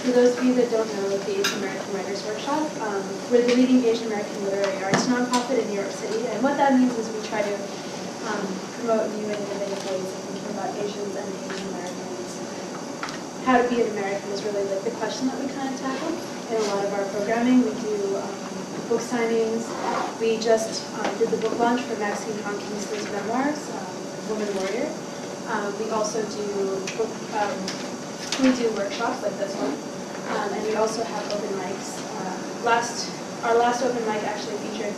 For those of you that don't know, the Asian American Writers Workshop, we're the leading Asian American literary arts nonprofit in New York City, and what that means is we try to promote new and innovative ways of thinking about Asians and Asian Americans. How to be an American is really like the question that we kind of tackle in a lot of our programming. We do book signings. We just did the book launch for Maxine Hong Kingston's memoirs, Woman Warrior. We also do book, we do workshops like this one, and we also have open mics. Our last open mic actually featured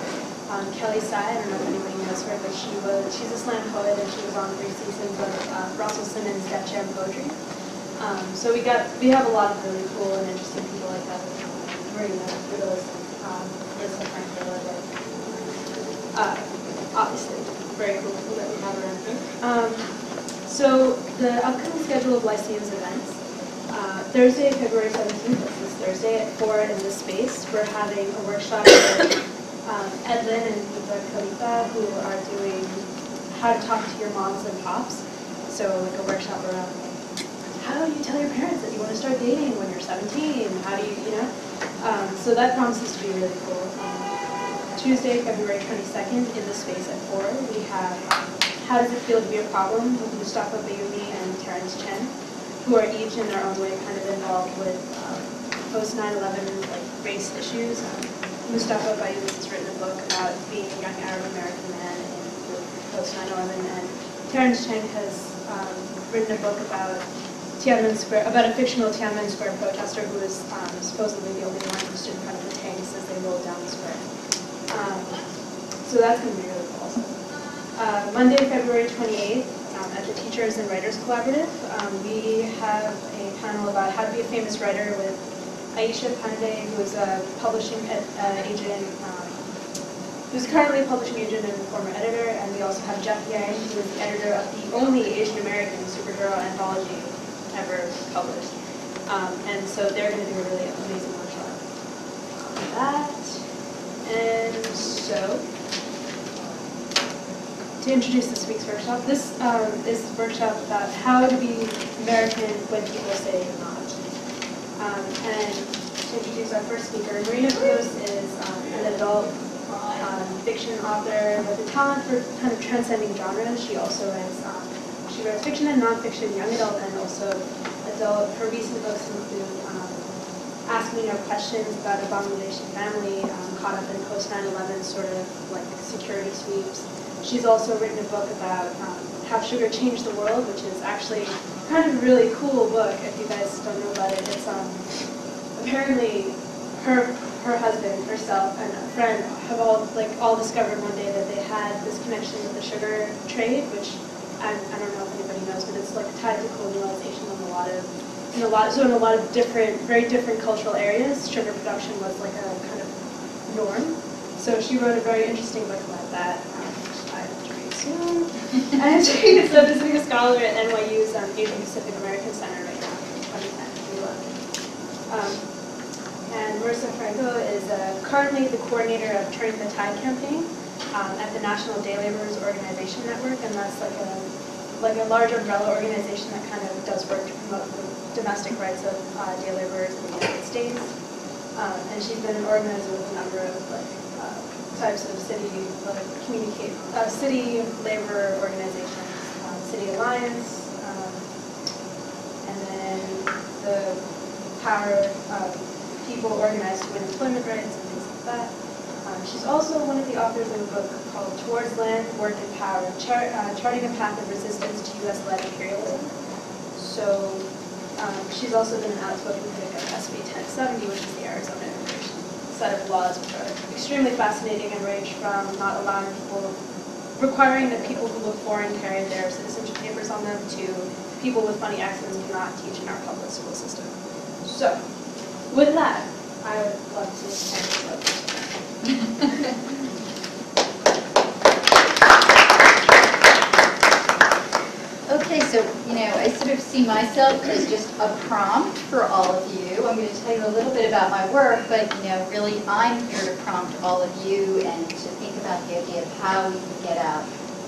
Kelly Sy. I don't know if anybody knows her, but she's a slam poet, and she was on 3 seasons of Russell Simmons' Def Jam Poetry. So we have a lot of really cool and interesting people like that. Marina Budhos, Marissa Franco, obviously very cool people that we have around here. So the upcoming schedule of Lyceum's events, Thursday, February 17th, this is Thursday at 4 in this space, we're having a workshop with Edlin and Fipa Kalita, who are doing how to talk to your moms and pops. So like a workshop around how do you tell your parents that you want to start dating when you're 17? How do you know? So that promises to be really cool. Tuesday, February 22nd, in this space at 4, we have How Does It Feel to Be a Problem with Mustafa Bayoumi and Terrence Cheng, who are each in their own way kind of involved with post 9/11 like race issues. Mustafa Bayoumi has written a book about being a young Arab American man in post 9/11, and Terrence Cheng has written a book about Tiananmen Square, about a fictional Tiananmen Square protester who was supposedly the only one who stood in front of the tanks as they rolled down the square. So that's going to be really cool. Monday, February 28th, at the Teachers and Writers Collaborative, we have a panel about how to be a famous writer with Aisha Pandey, who is a publishing agent, who's currently a publishing agent and former editor, and we also have Jeff Yang, who is the editor of the only Asian American superhero anthology ever published. And so they're going to do a really amazing workshop on that. And so, to introduce this week's workshop. This is a workshop about how to be American when people say you're not. And to introduce our first speaker, Marina Budhos is an adult fiction author with a talent for kind of transcending genres. She also writes fiction and nonfiction, young adult and also adult. Her recent books include Ask Me No Questions about a Bangladeshi family caught up in post 9/11 sort of like security sweeps. She's also written a book about How Sugar Changed the World, which is actually kind of a really cool book if you guys don't know about it. It's apparently her husband, herself, and a friend have all discovered one day that they had this connection with the sugar trade, which I don't know if anybody knows, but it's like tied to colonialization in a lot of different, very different cultural areas. Sugar production was like a kind of norm. So she wrote a very interesting book about that. I'm doing this visiting a scholar at NYU's Asian Pacific American Center right now. And Marissa Franco is currently the coordinator of Turning the Tide Campaign at the National Day Laborers Organization Network, and that's like a large umbrella organization that kind of does work to promote the domestic rights of day laborers in the United States. And she's been an organizer with a number of types of city labor organizations, City Alliance, and then the Power of People Organized to Win Employment Rights and things like that. She's also one of the authors of a book called Towards Land, Work and Power, Charting a Path of Resistance to U.S.-led Imperialism. So she's also been an outspoken critic of SB 1070, which is the Arizona set of laws, which are extremely fascinating and range from not allowing people, requiring that people who look foreign carry their citizenship papers on them, to people with funny accents cannot teach in our public school system. So, with that, I would love to hand it over. Okay, so, you know, I sort of see myself as just a prompt for all of you. I'm going to tell you a little bit about my work, but, you know, really I'm here to prompt all of you and to think about the idea of how we can get out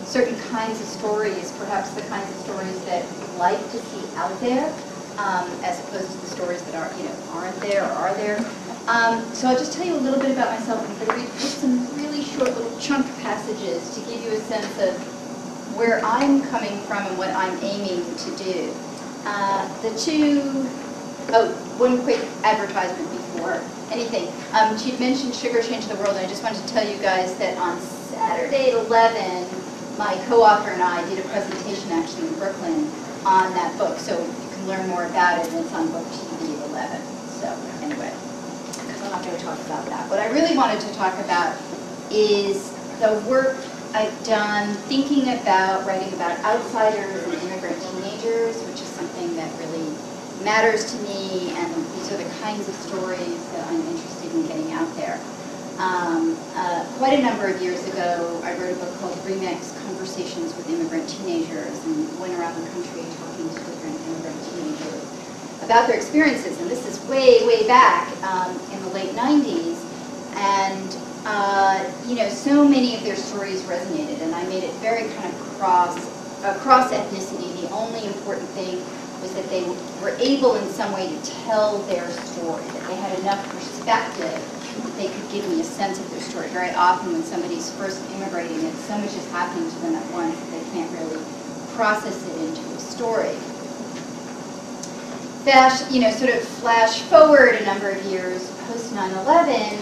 certain kinds of stories, perhaps the kinds of stories that we'd like to see out there, as opposed to the stories that are, aren't there or are there. So I'll just tell you a little bit about myself. I'm going to read just some really short little chunk passages to give you a sense of where I'm coming from and what I'm aiming to do. One quick advertisement before anything. She mentioned Sugar Changed the World, and I just wanted to tell you guys that on Saturday at 11, my co-author and I did a presentation actually in Brooklyn on that book, so you can learn more about it, and it's on Book TV at 11. So anyway, because I'm not going to talk about that. What I really wanted to talk about is the work I've done thinking about writing about outsiders and immigrant teenagers, which is something that really matters to me, and these are the kinds of stories that I'm interested in getting out there. Quite a number of years ago, I wrote a book called Remix: Conversations with Immigrant Teenagers, and went around the country talking to different immigrant teenagers about their experiences. And this is way, way back in the late 90s. And, so many of their stories resonated, and I made it very kind of cross ethnicity. The only important thing was that they were able in some way to tell their story, that they had enough perspective that they could give me a sense of their story. Very often when somebody's first immigrating, it's so much is happening to them at once that they can't really process it into a story. Flash forward a number of years post 9/11,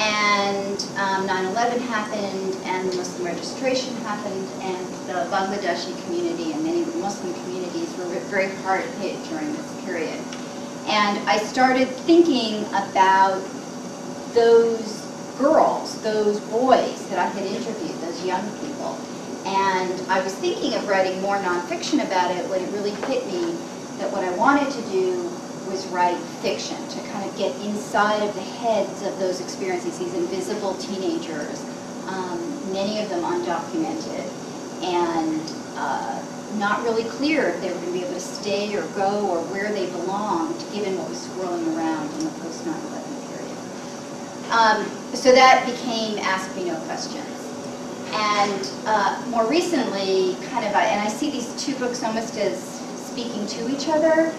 and 9/11 happened, and the Muslim registration happened, and the Bangladeshi community and many of the Muslim communities were very hard hit during this period. And I started thinking about those girls, those boys that I had interviewed, those young people. And I was thinking of writing more nonfiction about it when it really hit me that what I wanted to do was write fiction, to kind of get inside of the heads of those experiences, these invisible teenagers, many of them undocumented, and not really clear if they were going to be able to stay or go or where they belonged, given what was swirling around in the post-9/11. So that became Ask Me No Questions. And more recently, I see these two books almost as speaking to each other.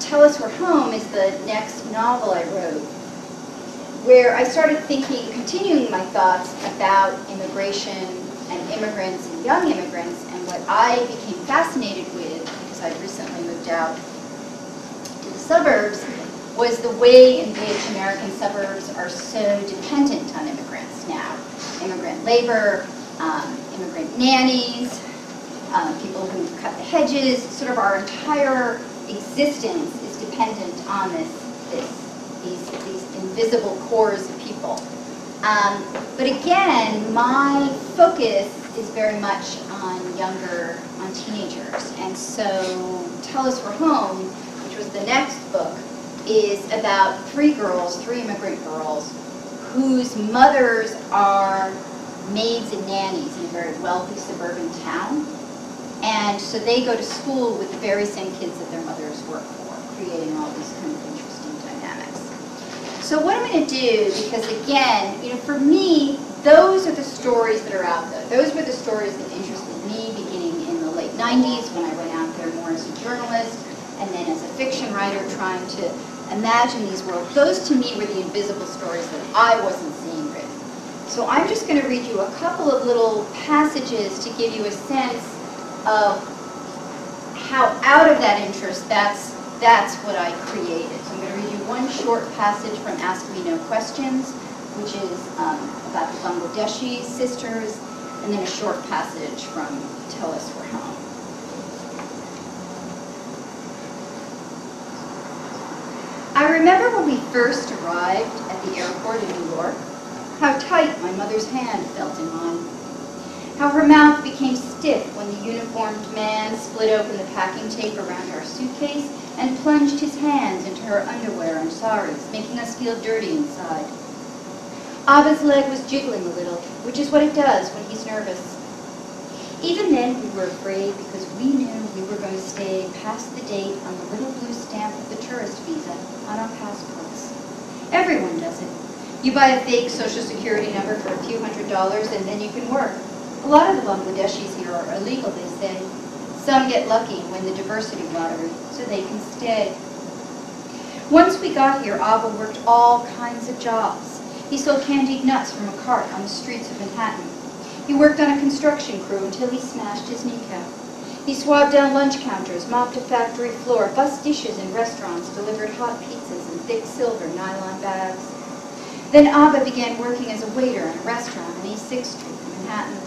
Tell Us We're Home is the next novel I wrote, where I started thinking, continuing my thoughts about immigration and immigrants and young immigrants, and what I became fascinated with, because I recently moved out to the suburbs, was the way in which American suburbs are so dependent on immigrants now. Immigrant labor, immigrant nannies, people who cut the hedges, sort of our entire existence is dependent on these invisible cores of people. But again, my focus is very much on teenagers. And so Tell Us We're Home, which was the next book, is about three immigrant girls, whose mothers are maids and nannies in a very wealthy suburban town. And so they go to school with the very same kids that their mothers work for, creating all these kind of interesting dynamics. So what I'm going to do, because again, for me, those are the stories that are out there. Those were the stories that interested me beginning in the late 90s when I went out there more as a journalist, and then as a fiction writer trying to imagine these worlds. Those to me were the invisible stories that I wasn't seeing written. So I'm just going to read you a couple of little passages to give you a sense of how out of that interest, that's what I created. So I'm going to read you one short passage from Ask Me No Questions, which is about the Bangladeshi sisters, and then a short passage from Tell Us We're Home. I remember when we first arrived at the airport in New York, how tight my mother's hand felt in mine, how her mouth became stiff when the uniformed man split open the packing tape around our suitcase and plunged his hands into her underwear and saris, making us feel dirty inside. Abba's leg was jiggling a little, which is what it does when he's nervous. Even then, we were afraid because we knew we were going to stay past the date on the little blue stamp of the tourist visa on our passports. Everyone does it. You buy a fake social security number for a few $100s and then you can work. A lot of the Bangladeshis here are illegal, they say. Some get lucky and win the diversity lottery, so they can stay. Once we got here, Abba worked all kinds of jobs. He sold candied nuts from a cart on the streets of Manhattan. He worked on a construction crew until he smashed his kneecap. He swabbed down lunch counters, mopped a factory floor, fussed dishes in restaurants, delivered hot pizzas in thick silver nylon bags. Then Abba began working as a waiter in a restaurant on East 6th Street in Manhattan.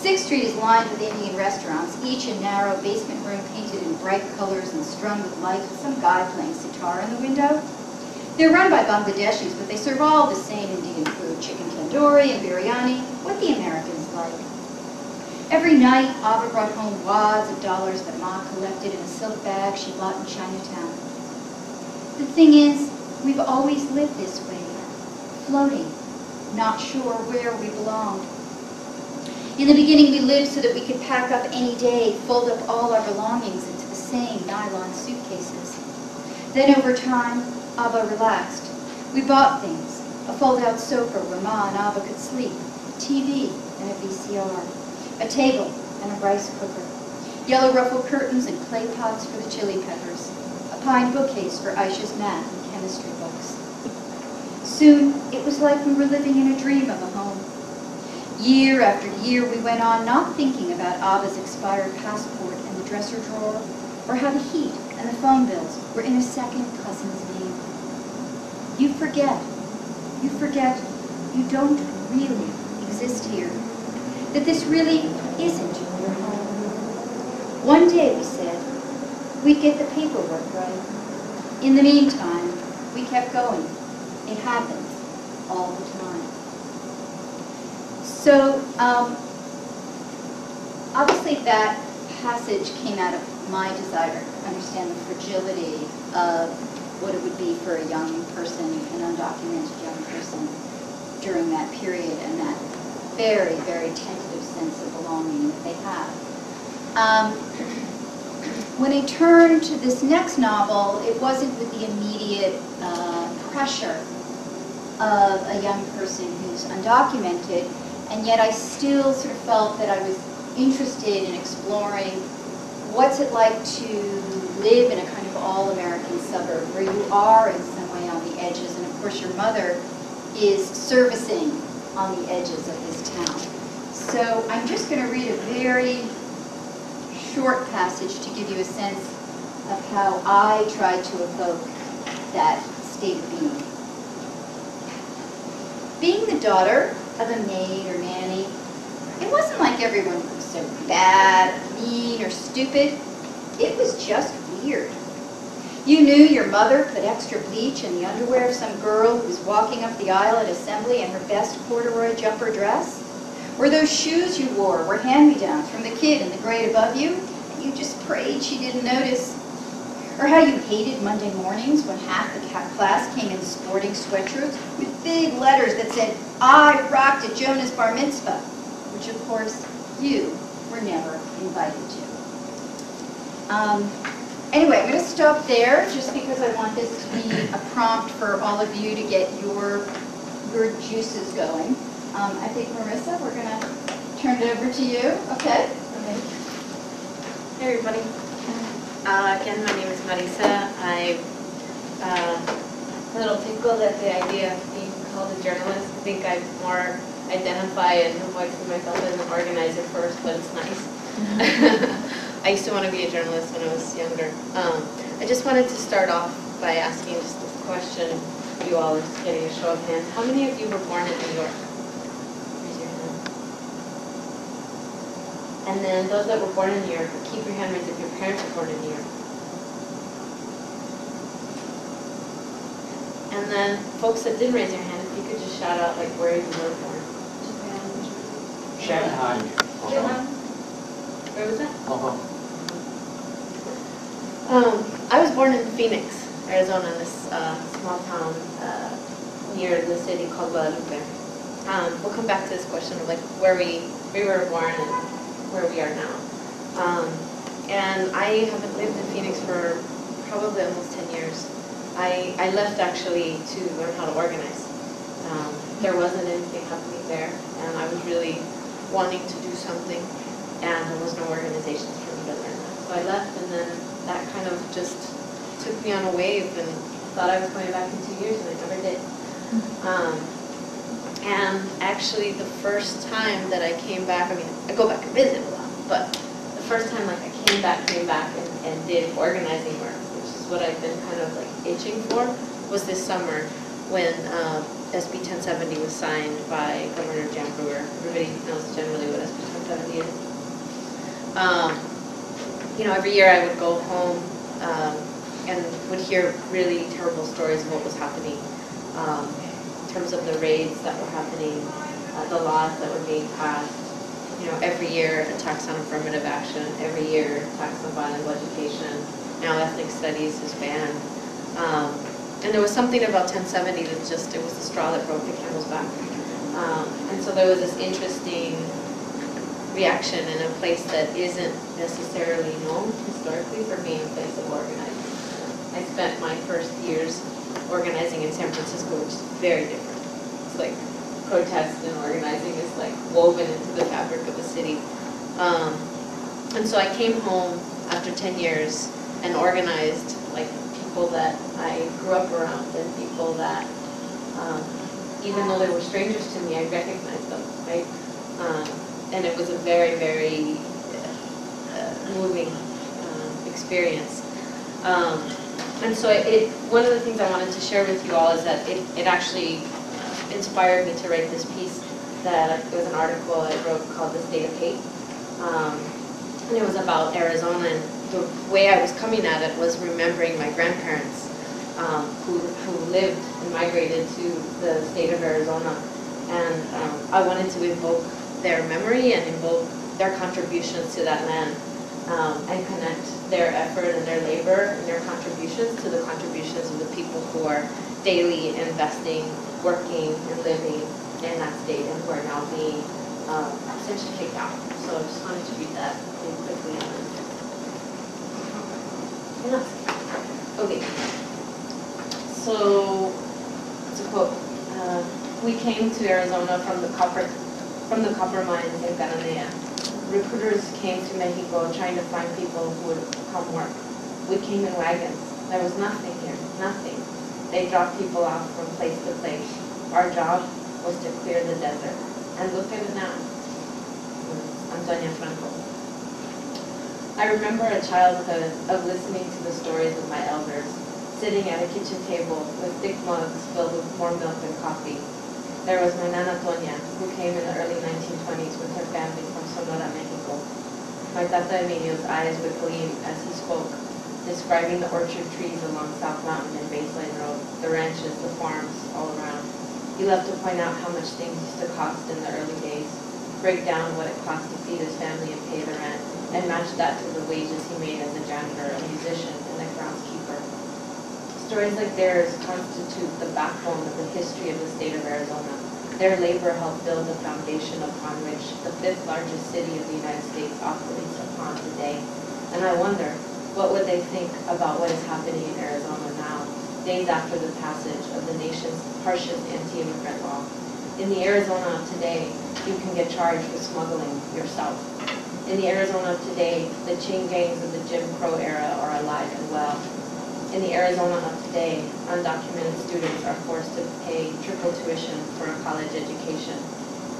6th Street is lined with Indian restaurants, each a narrow basement room painted in bright colors and strung with lights with some guy playing sitar in the window. They're run by Bangladeshis, but they serve all the same Indian food, chicken tandoori and biryani, what the Americans like. Every night, Abba brought home wads of dollars that Ma collected in a silk bag she bought in Chinatown. The thing is, we've always lived this way, floating, not sure where we belonged. In the beginning, we lived so that we could pack up any day, fold up all our belongings into the same nylon suitcases. Then over time, Abba relaxed. We bought things, a fold-out sofa where Ma and Abba could sleep, a TV and a VCR, a table and a rice cooker, yellow ruffle curtains and clay pots for the chili peppers, a pine bookcase for Aisha's math and chemistry books. Soon, it was like we were living in a dream of a home. Year after year, we went on not thinking about Abba's expired passport and the dresser drawer, or how the heat and the phone bills were in a second cousin's name. You forget, you don't really exist here, that this really isn't your home. One day, we said, we'd get the paperwork right. In the meantime, we kept going. It happens all the time. So, obviously that passage came out of my desire to understand the fragility of what it would be for a young person, an undocumented young person, during that period and that very, very tentative sense of belonging that they have. When I turned to this next novel, it wasn't with the immediate pressure of a young person who's undocumented, and yet I still sort of felt that I was interested in exploring what's it like to live in a kind of all-American suburb where you are in some way on the edges, and of course your mother is servicing on the edges of this town. So I'm just going to read a very short passage to give you a sense of how I tried to evoke that state of being. Being the daughter of a maid or nanny, it wasn't like everyone was so bad, mean, or stupid. It was just weird. You knew your mother put extra bleach in the underwear of some girl who was walking up the aisle at assembly in her best corduroy jumper dress. Or those shoes you wore were hand-me-downs from the kid in the grade above you, and you just prayed she didn't notice. Or how you hated Monday mornings when half the class came in sporting sweatshirts with big letters that said, "I rocked at Jonah's bar mitzvah," which of course you were never invited to. Anyway, I'm going to stop there just because I want this to be a prompt for all of you to get your juices going. I think, Marissa, we're going to turn it over to you. Okay? Okay. Hey, everybody. Again, my name is Marisa. I'm a little tickled at the idea of being called a journalist. I think I more identify and avoid myself as an organizer first, but it's nice. Mm-hmm. I used to want to be a journalist when I was younger. I just wanted to start off by asking just this question. You all are just getting a show of hands. How many of you were born in New York? Raise your hand. And then those that were born in New York, keep your hand raised if your parents were born in New York. And then folks that didn't raise your hand, if you could just shout out like where you were born. Japan. Shanghai. Japan. Where was that? I was born in Phoenix, Arizona, in this small town near the city called Guadalupe. We'll come back to this question of like where we were born and where we are now. And I haven't lived in Phoenix for probably almost 10 years. I left actually to learn how to organize. There wasn't anything happening there, and I was really wanting to do something, and there was no organizations for me to learn so I left, and then that kind of just took me on a wave, and thought I was going back in 2 years, and I never did. And actually, the first time that I came back, I mean, I go back and visit a lot, but the first time like I came back and did organizing work, which is what I've been kind of like itching for, was this summer when SB 1070 was signed by Governor Jan Brewer. Everybody knows generally what SB 1070 is. You know, every year I would go home and would hear really terrible stories of what was happening in terms of the raids that were happening, the laws that were being passed. You know, every year attacks on affirmative action, every year attacks on bilingual education. Now ethnic studies is banned. And there was something about 1070 that just, it was the straw that broke the camel's back. And so there was this interesting reaction in a place that isn't necessarily known historically for being a place of organizing. I spent my first years organizing in San Francisco, which is very different. It's like protest and organizing is like woven into the fabric of the city. And so I came home after 10 years and organized like people that I grew up around and people that, even though they were strangers to me, I recognized them, right? And it was a very, very moving experience. And so one of the things I wanted to share with you all is that it actually inspired me to write this piece that it was an article I wrote called The State of Hate. And it was about Arizona, and the way I was coming at it was remembering my grandparents who lived and migrated to the state of Arizona. And I wanted to invoke their memory and invoke their contributions to that land, and connect their effort and their labor and their contributions to the contributions of the people who are daily investing, working, and living in that state, and who are now being essentially kicked out. So I just wanted to read that really quickly. Okay, so it's a quote. We came to Arizona from the copper mines in Cananea. Recruiters came to Mexico trying to find people who would come work. We came in wagons. There was nothing here, nothing. They dropped people off from place to place. Our job was to clear the desert. And look at it now. Antonia Franco. I remember a childhood of listening to the stories of my elders, sitting at a kitchen table with thick mugs filled with warm milk and coffee. There was my Nana Antonia, who came in the early 1920s with her family from Sonora, Mexico. My Tata Emilio's eyes would gleam as he spoke, describing the orchard trees along South Mountain and Baseline Road, the ranches, the farms, all around. He loved to point out how much things used to cost in the early days, break down what it cost to feed his family and pay the rent, and match that to the wages he made as a janitor, a musician, and a groundskeeper. Stories like theirs constitute the backbone of the history of the state of Arizona. Their labor helped build the foundation upon which the 5th largest city of the United States operates upon today. And I wonder, what would they think about what is happening in Arizona now, days after the passage of the nation's harshest anti-immigrant law? In the Arizona of today, you can get charged with smuggling yourself. In the Arizona of today, the chain gangs of the Jim Crow era are alive and well. In the Arizona of today, undocumented students are forced to pay triple tuition for a college education.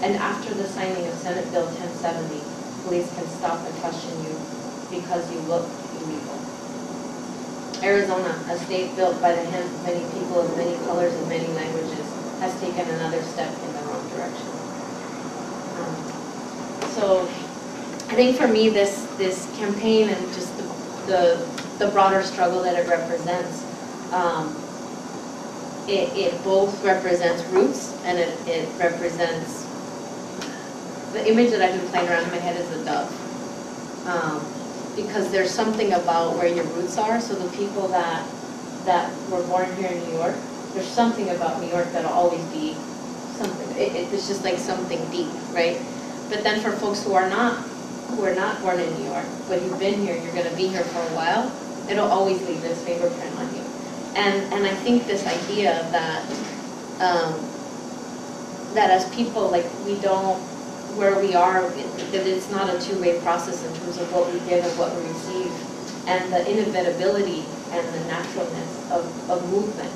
And after the signing of Senate Bill 1070, police can stop and question you because you look illegal. Arizona, a state built by the hands of many people of many colors and many languages, has taken another step in the wrong direction. So I think for me, this campaign and just the broader struggle that it represents, it both represents roots, and it represents the image that I've been playing around in my head is a dove, because there's something about where your roots are. So the people that were born here in New York, there's something about New York that'll always be something. It's just like something deep, right? But then for folks who are not born in New York, but you've been here, you're going to be here for a while, it'll always leave this fingerprint on you. And I think this idea that as people, like, we don't where we are, that it's not a two-way process in terms of what we give and what we receive, and the inevitability and the naturalness of movement,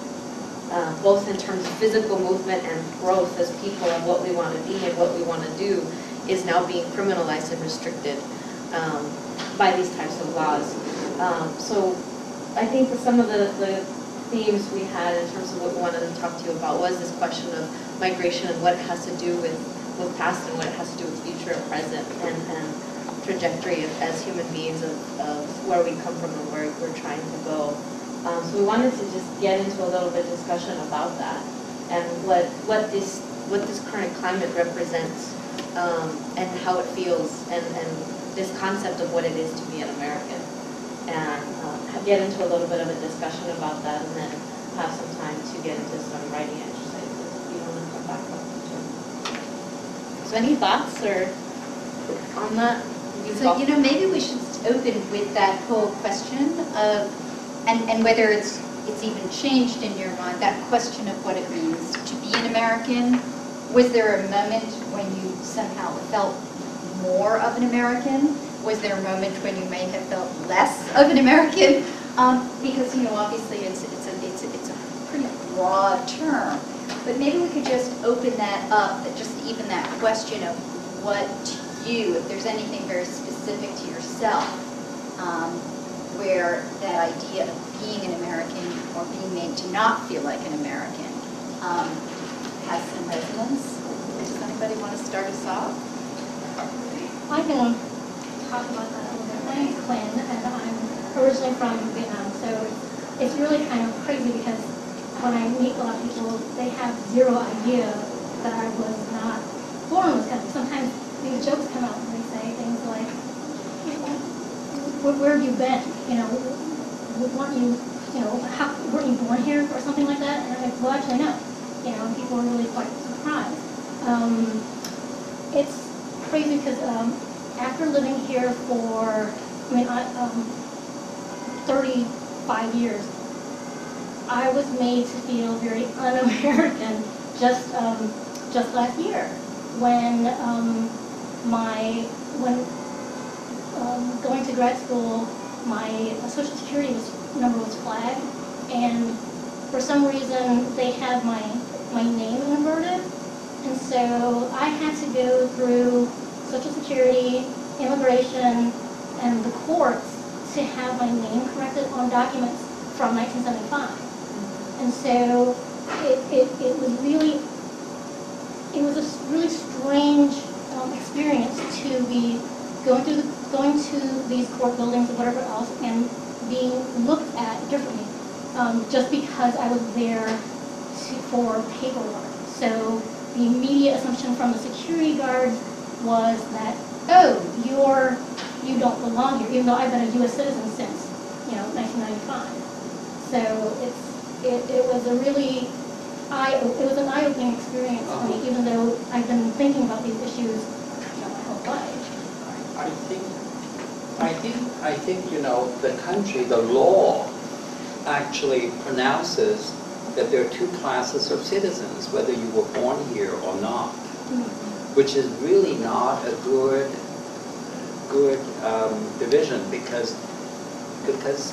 both in terms of physical movement and growth as people and what we want to be and what we want to do, is now being criminalized and restricted by these types of laws. So I think that some of the themes we had in terms of what we wanted to talk to you about was this question of migration and what it has to do with past and what it has to do with future and present and trajectory as human beings of where we come from and where we're trying to go. So we wanted to just get into a little bit of discussion about that and what this current climate represents and how it feels and this concept of what it is to be an American. And get into a little bit of a discussion about that and then have some time to get into some writing exercises if you want to come back up to. So any thoughts or on that? So, you know, maybe we should open with that whole question of, and whether it's even changed in your mind, that question of what it means to be an American. Was there a moment when you somehow felt more of an American? Was there a moment when you may have felt less of an American? Because, you know, obviously it's a pretty broad term. But maybe we could just open that up, just even that question of what to you, if there's anything very specific to yourself, where that idea of being an American or being made to not feel like an American has some resonance. Does anybody want to start us off? I can talk about that a little bit. My name's Quinn, and I'm originally from Vietnam, so it's really kind of crazy because when I meet a lot of people, they have zero idea that I was not born in this country. Sometimes these jokes come out and they say things like, where have you been? You know, weren't you born here? Or something like that. And I'm like, well, actually, no. You know, and people are really quite surprised. It's crazy because after living here for, 35 years, I was made to feel very un-American just last year when going to grad school, my social security number was flagged, and for some reason they had my name inverted, and so I had to go through Social Security, immigration, and the courts to have my name corrected on documents from 1975. And so it was a really strange experience to be going to these court buildings or whatever else and being looked at differently just because I was there for paperwork. So the immediate assumption from the security guards was that, oh, you don't belong here, even though I've been a U.S. citizen since, 1995. So it was an eye-opening experience for me, even though I've been thinking about these issues my whole life. I think the country, the law, actually pronounces that there are two classes of citizens, whether you were born here or not. Mm-hmm. Which is really not a good division because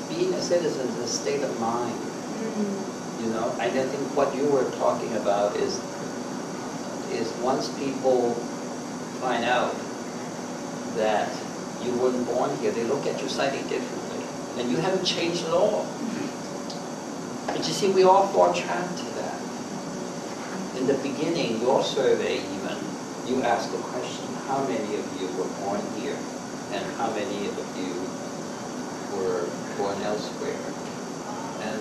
being a citizen is a state of mind, mm-hmm. And I think what you were talking about is once people find out that you weren't born here, they look at you slightly differently, and you haven't changed at all. Mm-hmm. But you see, we all fall trapped to that. In the beginning, your survey even. You asked the question, how many of you were born here, and how many of you were born elsewhere? And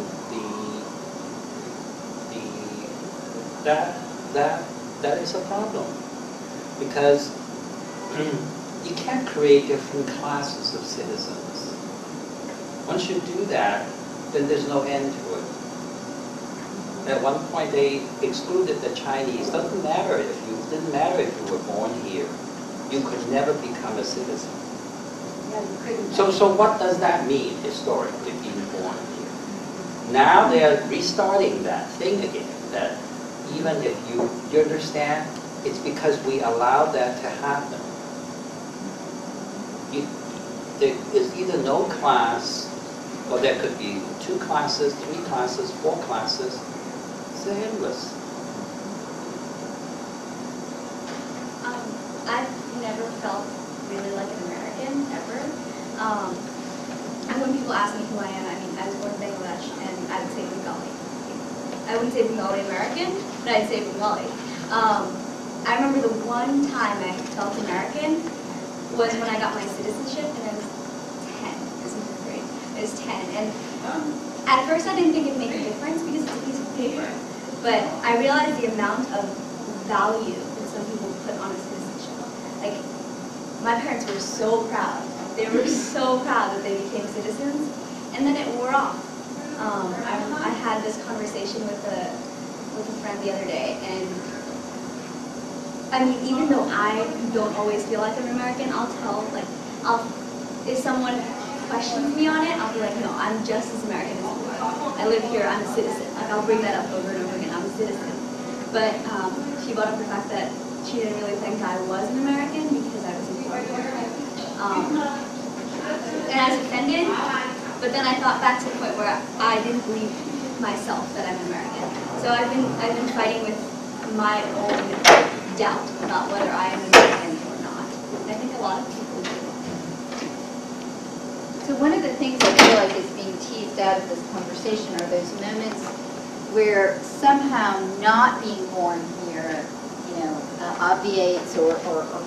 that is a problem, because you can't create different classes of citizens. Once you do that, then there's no end to it. At one point they excluded the Chinese. Didn't matter if you were born here. You could never become a citizen. Yeah, you couldn't. So what does that mean historically, being born here? Now they are restarting that thing again. That even if you understand It's because we allowed that to happen. There is either no class, or there could be 2 classes, 3 classes, 4 classes. It's endless. I've never felt really like an American, ever. And when people ask me who I am, I mean, I was born in Bangladesh, and I would say Bengali. I wouldn't say Bengali American, but I'd say Bengali. I remember the one time I felt American was when I got my citizenship, and I was 10. I was in 5th grade. I was 10, and at first I didn't think it'd make a difference because it's a piece of paper. But I realized the amount of value that some people put on a citizenship. Like, my parents were so proud. They were so proud that they became citizens, and then it wore off. I had this conversation with a friend the other day, and I mean, even though I don't always feel like I'm American, I'll tell, like, if someone questions me on it, I'll be like, no, I'm just as American as you are. I live here, I'm a citizen. Like, I'll bring that up over and over again, I'm a citizen. But she brought up the fact that she didn't really think I was an American because I was in Florida. And I was offended, but then I thought back to the point where I didn't believe myself that I'm an American. So I've been fighting with my own doubt about whether I am American or not. I think a lot of people do. So one of the things I feel like is being teased out of this conversation are those moments where somehow not being born here, you know, obviates or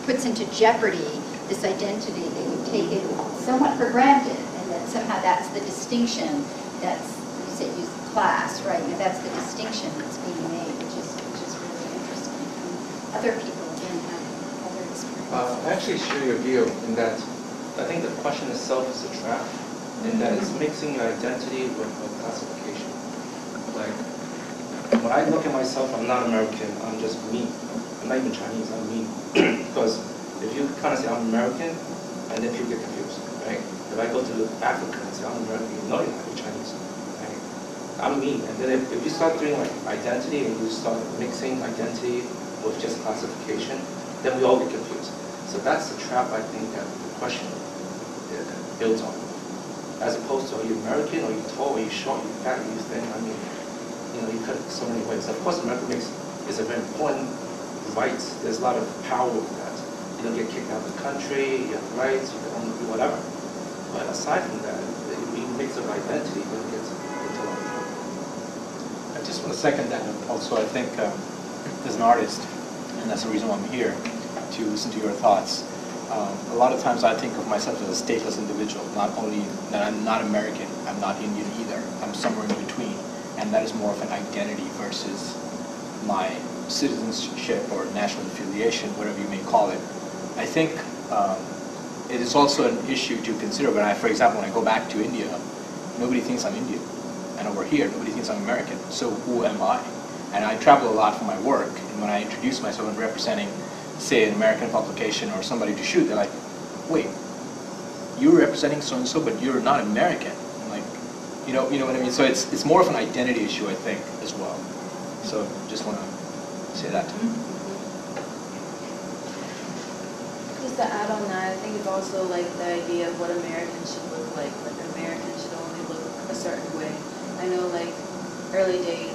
puts into jeopardy this identity that you've taken somewhat for granted, and that somehow that's the distinction that's, you said, use class, right? You know, that's the distinction that's being made, which is really interesting. Other people can have other experiences. I actually share your view in that I think the question itself is a trap, in that it's mixing your identity with classification. Like, when I look at myself, I'm not American, I'm just me. I'm not even Chinese, I'm me. Because if you kind of say I'm American, and then people get confused, right? If I go to Africa and say I'm American, you know you're not Chinese, right? I'm me. And then if you start doing like identity and you start mixing identity with just classification, then we all get confused. So that's the trap I think that the question builds on. As opposed to, are you American, or you tall, or you short, you fat, you thin? I mean, you know, you cut it so many ways. Of course, America is a very important right. There's a lot of power with that. You don't get kicked out of the country, you have rights, you can only do whatever. But aside from that, if you mix up identity, then it gets into a lot of trouble. I just want to second that. Also, I think as an artist, and that's the reason why I'm here, to listen to your thoughts. A lot of times I think of myself as a stateless individual, not only that I'm not American, I'm not Indian either, I'm somewhere in between. And that is more of an identity versus my citizenship or national affiliation, whatever you may call it. I think it is also an issue to consider when I, for example, when I go back to India, nobody thinks I'm Indian. And over here, nobody thinks I'm American. So who am I? And I travel a lot for my work, and when I introduce myself and representing, say, an American publication or somebody to shoot, they're like, wait, you're representing so-and-so, but you're not American. I'm like, you know what I mean? So it's more of an identity issue, I think, as well. So just want to say that. Just to add on that, I think it's also like the idea of what Americans should look like. Like, Americans should only look a certain way. I know, like, early days,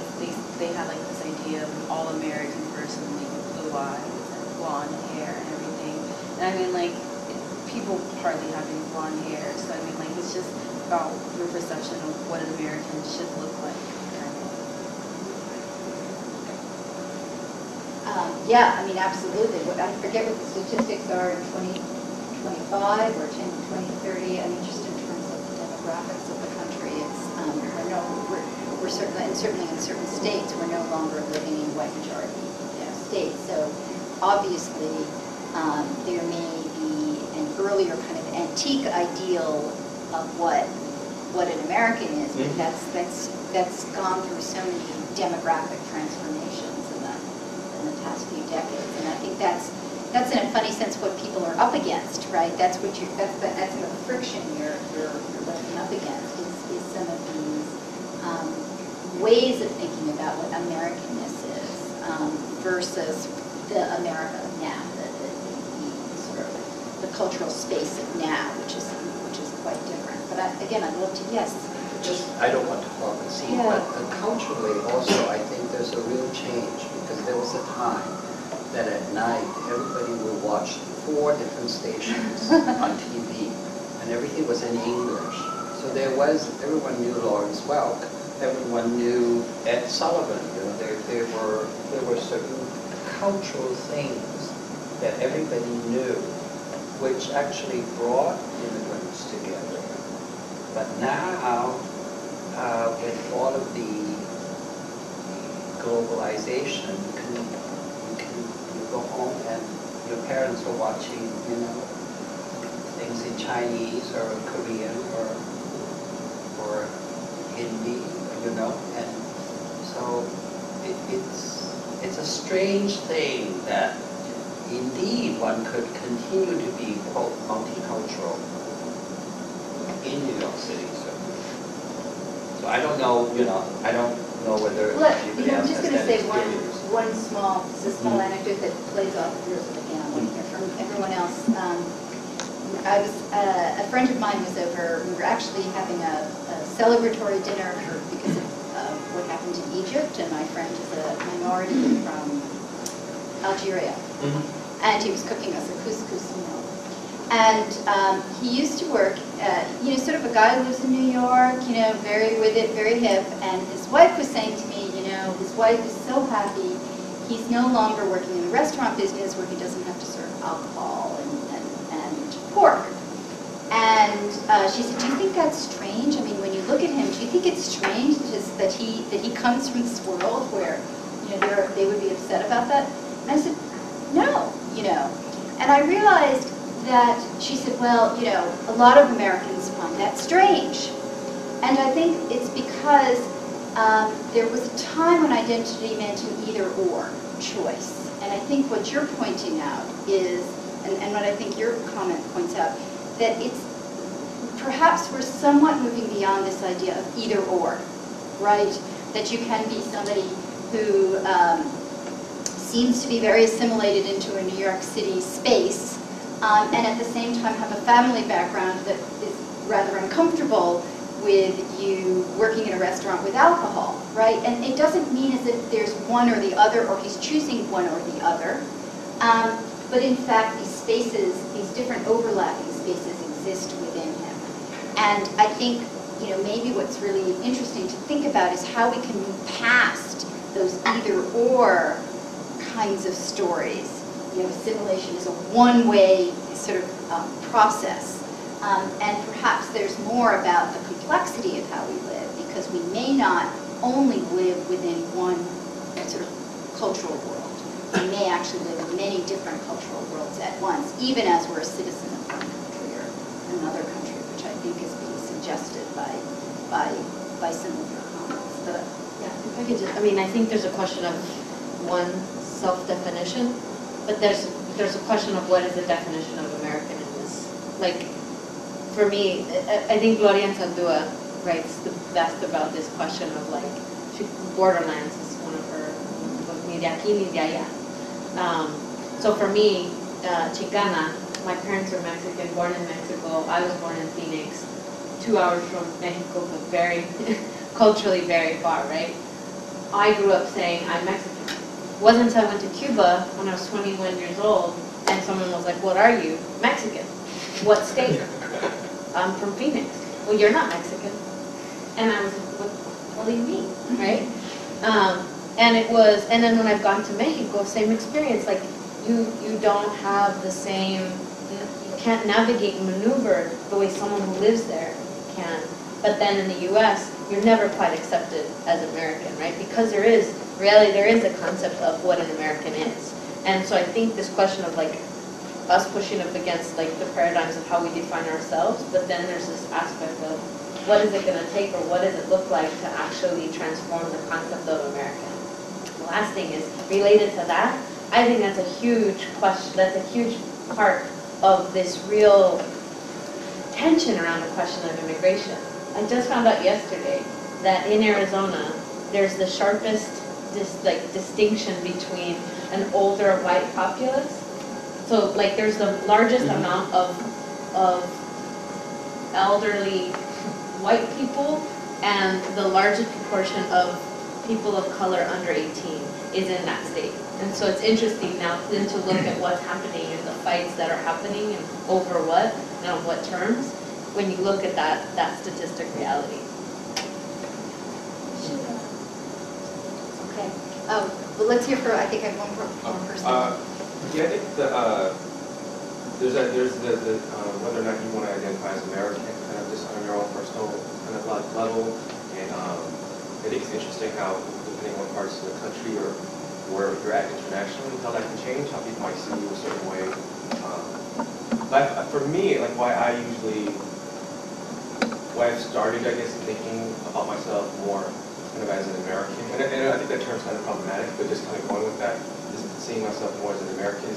they had like this idea of an all-American person, like with blue eyes and blonde hair and everything. And I mean, like, people hardly having blonde hair, so I mean, like, it's just about your perception of what an American should look like. Yeah, I mean, absolutely. I forget what the statistics are in 2025 or 2030. I mean, just in terms of the demographics of the country, it's certainly in certain states, we're no longer living in white majority states. So obviously, there may be an earlier kind of antique ideal of what an American is, but that's gone through so many demographic transformations in the past few decades, and I think that's in a funny sense what people are up against, right? That's the friction you're looking up against is some of these ways of thinking about what Americanness is versus the America of now, the sort of the cultural space of now, which is quite different. But I'd love to, yes. Just, I don't want to fall conceit, yeah. But culturally also, I think there's a real change, because there was a time that at night everybody would watch 4 different stations on TV, and everything was in English. So everyone knew Lawrence Welk, everyone knew Ed Sullivan. You know, there were certain cultural things that everybody knew, which actually brought immigrants together. But now, with all of the globalization, you go home and your parents are watching, things in Chinese or Korean or Hindi, and so it's a strange thing that indeed one could continue to be, quote, multicultural in New York City. So I don't know, I don't know whether anybody else has that experience. I'm just going to say this is a small anecdote that plays off of yours, but again, I want to hear from everyone else. A friend of mine was over. We were actually having a celebratory dinner because of what happened in Egypt, and my friend is a minority from Algeria, and he was cooking us a couscous meal. And he used to work, sort of a guy who lives in New York, very with it, very hip. And his wife was saying to me, his wife is so happy. He's no longer working in the restaurant business where he doesn't have to serve alcohol and pork. And she said, do you think that's strange? I mean, when you look at him, do you think it's strange that he comes from this world where, they would be upset about that? And I said, no, And I realized that she said, well, a lot of Americans find that strange. And I think it's because there was a time when identity meant an either-or choice. And I think what you're pointing out is, and what I think your comment points out, that it's perhaps we're somewhat moving beyond this idea of either-or, right? That you can be somebody who seems to be very assimilated into a New York City space, and at the same time have a family background that is rather uncomfortable with you working in a restaurant with alcohol, right? And it doesn't mean as if there's one or the other, or he's choosing one or the other. But in fact, these spaces, these different overlapping spaces exist within him. And I think, maybe what's really interesting to think about is how we can move past those either-or kinds of stories. Assimilation is a one-way sort of process, and perhaps there's more about the complexity of how we live, because we may not only live within one sort of cultural world. We may actually live in many different cultural worlds at once, even as we're a citizen of one country or another country, which I think is being suggested by some of your comments. But yeah, I think there's a question of one self-definition. But there's a question of what is the definition of American in this. Like, for me, I think Gloria Anzaldúa writes the best about this question of, like, Borderlands is one of her, ni de aquí ni de allá. So for me, Chicana, my parents were Mexican, born in Mexico, I was born in Phoenix, 2 hours from Mexico, but very, culturally very far, right? I grew up saying I'm Mexican. Wasn't until I went to Cuba when I was 21 years old and someone was like, what are you? Mexican. What state? I'm from Phoenix. Well, you're not Mexican. And I was like, what do you mean, right? And then when I've gone to Mexico, same experience. Like, you don't have the same, you can't navigate and maneuver the way someone who lives there can. But then in the U.S., you're never quite accepted as American, right? Because there is a concept of what an American is. And so I think this question of, like, us pushing up against, like, the paradigms of how we define ourselves, but then there's this aspect of what is it going to take or what does it look like to actually transform the concept of American. The last thing is, related to that, I think that's a huge question, that's a huge part of this real tension around the question of immigration. I just found out yesterday that in Arizona, there's the sharpest this like distinction between an older white populace. So like there's the largest amount of elderly white people, and the largest proportion of people of color under 18 is in that state. And so it's interesting now then to look at what's happening and the fights that are happening and over what and on what terms when you look at that statistic reality. Okay. Well, let's hear from, I think I have one more person. Yeah, I think there's whether or not you want to identify as American, kind of just on your own personal kind of level. And I think it's interesting how, depending on parts of the country or where you're at internationally, how that can change, how people might see you a certain way. But for me, like why I've started, I guess, thinking about myself more kind of as an American, and I think that term's kind of problematic, but just kind of going with that, just seeing myself more as an American,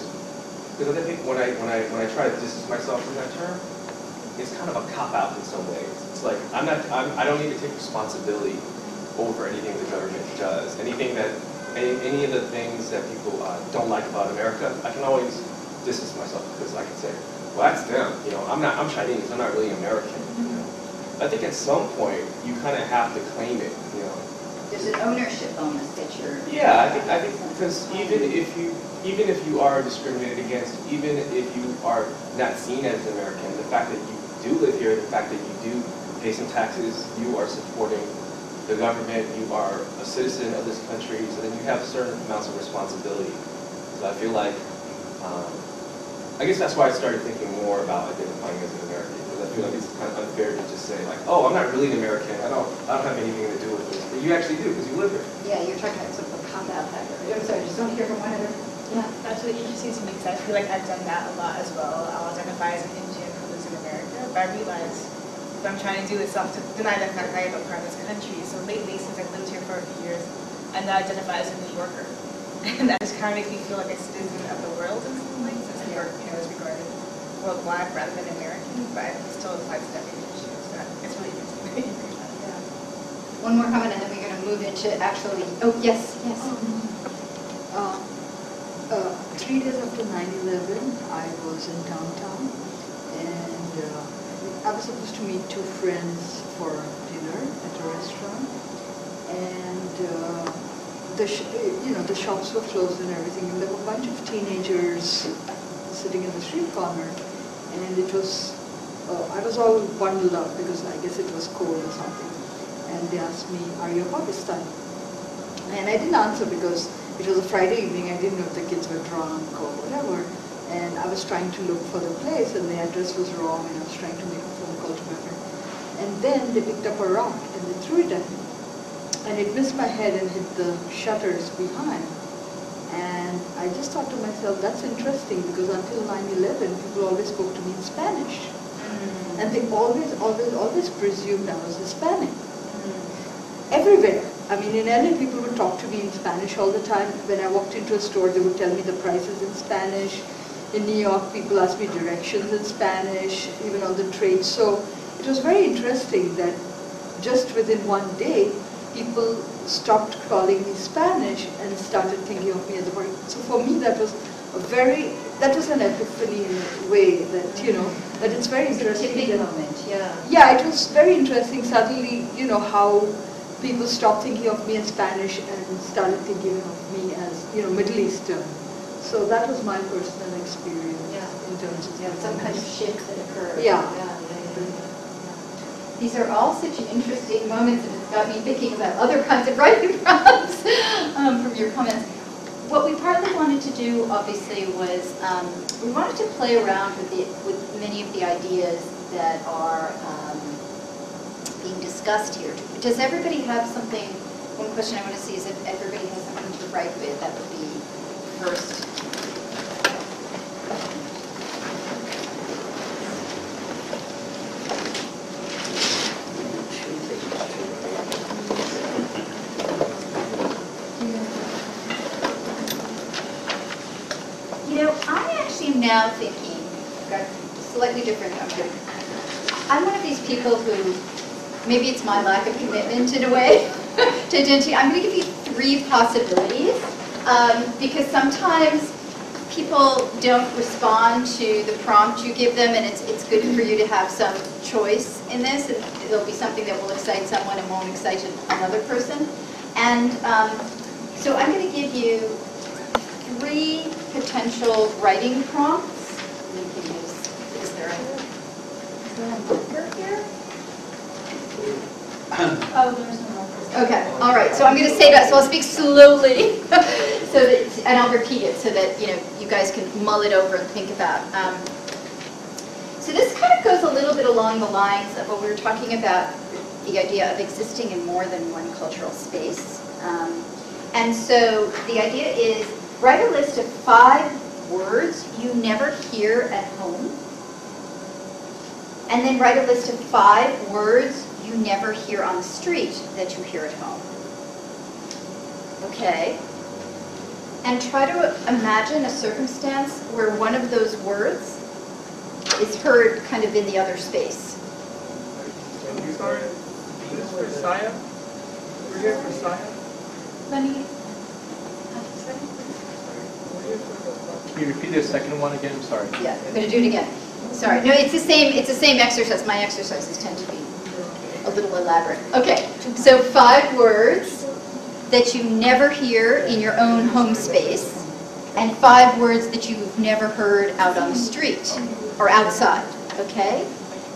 because I think when I try to distance myself from that term, it's kind of a cop out in some ways. It's like I don't need to take responsibility over anything the government does, anything that. Any of the things that people don't like about America, I can always distance myself because I can say, well, that's them. You know, I'm Chinese. I'm not really American. You know? I think at some point you kind of have to claim it. You know, there's an ownership bonus that you're. Yeah, I think because even if you are discriminated against, even if you are not seen as American, the fact that you do live here, the fact that you do pay some taxes, you are supporting the government, you are a citizen of this country, so then you have certain amounts of responsibility. So I feel like, I guess that's why I started thinking more about identifying as an American, because I feel like it's kind of unfair to just say like, oh, I'm not really an American, I don't have anything to do with this. But you actually do, because you live here. Yeah, you're talking about sort of a cop-out factor. I'm sorry, I just want to hear from one other. Yeah, that's really interesting to me, because I feel like I've done that a lot as well. I'll identify as an Indian who lives in America, but I realize what I'm trying to do is deny that fact that I am from this country. So lately, since I've lived here for a few years, I now identify as a New Yorker. And that just kind of makes me feel like a citizen of the world in some ways, since New York, you know, is regarded worldwide rather than American, but it still applies to that definition. So it's really interesting. Yeah. One more comment, and then we're going to move into actually. Oh, yes, yes. Oh. 3 days after 9/11, I was in downtown, and I was supposed to meet two friends for dinner at a restaurant, and the shops were closed and everything, and there were a bunch of teenagers sitting in the street corner, and it was I was all bundled up because I guess it was cold or something, and they asked me, "Are you Pakistani?" And I didn't answer because it was a Friday evening. I didn't know if the kids were drunk or whatever. And I was trying to look for the place, and the address was wrong, and I was trying to make a phone call to my friend. And then they picked up a rock, and they threw it at me. And it missed my head and hit the shutters behind. And I just thought to myself, that's interesting, because until 9/11, people always spoke to me in Spanish. Mm-hmm. And they always presumed I was Hispanic. Mm-hmm. Everywhere. I mean, in LA, people would talk to me in Spanish all the time. When I walked into a store, they would tell me the prices in Spanish. In New York, people asked me directions in Spanish, even on the train. So it was very interesting that just within one day, people stopped calling me Spanish and started thinking of me as a person. So for me, that was an epiphany in a way that, you know, that it's very interesting. It's a tipping moment, yeah. Yeah, it was very interesting suddenly, you know, how people stopped thinking of me in Spanish and started thinking of me as, you know, Middle Eastern. So that was my personal experience, yeah, in terms of some kind of shift that occurred. Yeah. Yeah. These are all such interesting moments, and it's got me thinking about other kinds of writing prompts from your comments. What we partly wanted to do, obviously, was we wanted to play around with many of the ideas that are being discussed here. Does everybody have something? One question I want to see is if everybody has something to write with. That would be first. Now thinking, got slightly different number. I'm one of these people who, maybe it's my lack of commitment in a way to identity. I'm going to give you three possibilities, because sometimes people don't respond to the prompt you give them, and it's good for you to have some choice in this. It'll be something that will excite someone and won't excite another person. And so I'm going to give you three potential writing prompts. You can use, is there a marker here? Oh, there's no marker. Okay, all right, so I'm going to say that, so I'll speak slowly, so that, and I'll repeat it so that, you know, you guys can mull it over and think about. So this kind of goes a little bit along the lines of what we were talking about, the idea of existing in more than one cultural space. And so the idea is, write a list of 5 words you never hear at home, and then write a list of 5 words you never hear on the street that you hear at home. Okay. And try to imagine a circumstance where one of those words is heard kind of in the other space. Sorry, is this for Saya? We're here for Saya? Lenny. Can you repeat the second one again? I'm sorry. Yeah, I'm going to do it again. Sorry. No, it's the same. It's the same exercise. My exercises tend to be a little elaborate. Okay. So 5 words that you never hear in your own home space, and 5 words that you've never heard out on the street or outside. Okay.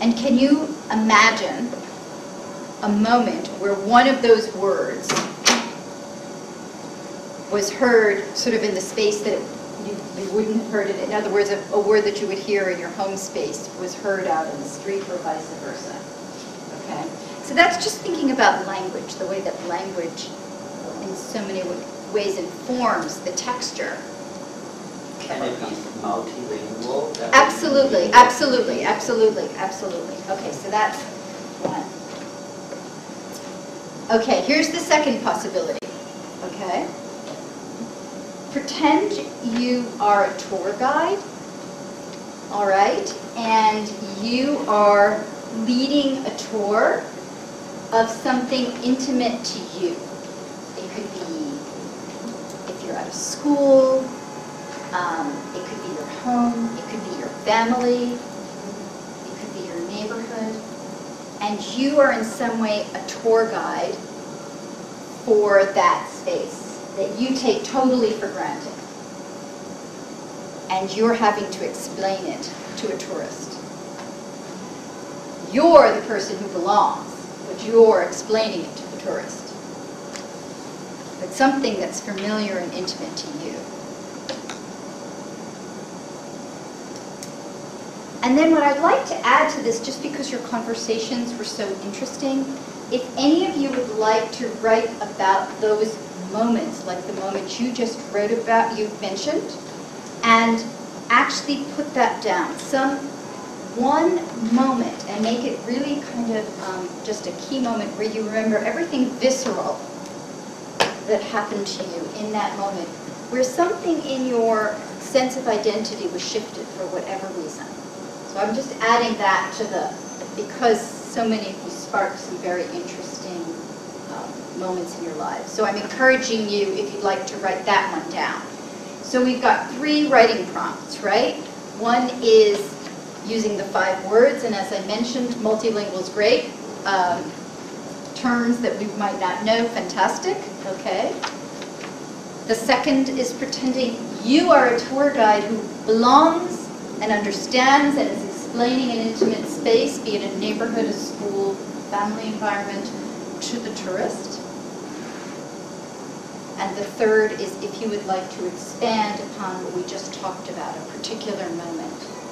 And can you imagine a moment where one of those words was heard sort of in the space that you wouldn't have heard it? In other words, a word that you would hear in your home space was heard out in the street or vice versa. Okay? So that's just thinking about language, the way that language in so many ways informs the texture. Can it be multilingual? Absolutely, absolutely, absolutely, absolutely. Okay, so that's one. Okay, here's the second possibility. Okay? Pretend you are a tour guide, all right, and you are leading a tour of something intimate to you. It could be if you're out of school, it could be your home, it could be your family, it could be your neighborhood, and you are in some way a tour guide for that space that you take totally for granted, and you're having to explain it to a tourist. You're the person who belongs, but you're explaining it to the tourist. But something that's familiar and intimate to you. And then what I'd like to add to this, just because your conversations were so interesting, if any of you would like to write about those moments, like the moment you just wrote about, you mentioned, and actually put that down. Some one moment, and make it really kind of just a key moment where you remember everything visceral that happened to you in that moment, where something in your sense of identity was shifted for whatever reason. So I'm just adding that to the, because so many of you sparked some very interesting moments in your lives. So I'm encouraging you, if you'd like, to write that one down. So we've got 3 writing prompts, right? One is using the 5 words, and as I mentioned, multilingual is great. Terms that we might not know, fantastic, okay? The second is pretending you are a tour guide who belongs and understands and is explaining an intimate space, be it a neighborhood, a school, family environment, to the tourist. And the third is if you would like to expand upon what we just talked about, a particular moment